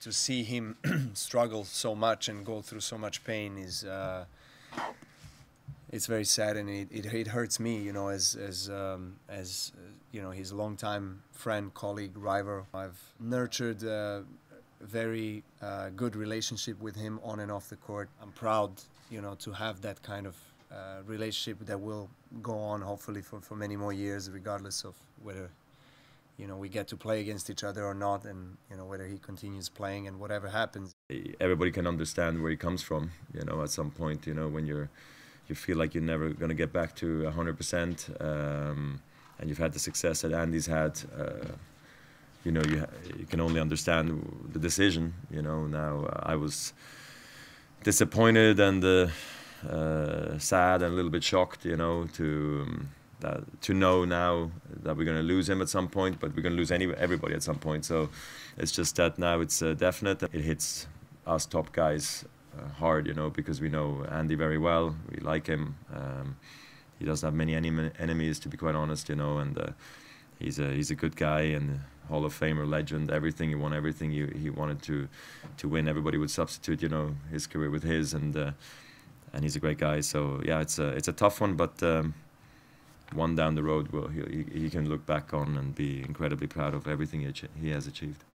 to see him struggle so much and go through so much pain is it's very sad, and it hurts me, you know, as you know, his longtime friend, colleague, rival. I've nurtured a very good relationship with him on and off the court. I'm proud, you know, to have that kind of relationship that will go on hopefully for many more years, regardless of whether, you know, we get to play against each other or not, and, you know, whether he continues playing and whatever happens. Everybody can understand where he comes from, you know, at some point, you know, when you feel like you're never going to get back to 100%, and you've had the success that Andy's had, you know, you can only understand the decision, you know. Now I was disappointed and sad and a little bit shocked, you know, to know now that we're going to lose him at some point, but we're going to lose everybody at some point. So it's just that now it's definite. It hits us top guys hard, you know, because we know Andy very well. We like him. He doesn't have many enemies, to be quite honest, you know, and he's a good guy and Hall of Famer, legend, everything. He won everything. He wanted to win. Everybody would substitute, you know, his career with his, and he's a great guy. So yeah, it's a tough one, but one down the road, he can look back on and be incredibly proud of everything he has achieved.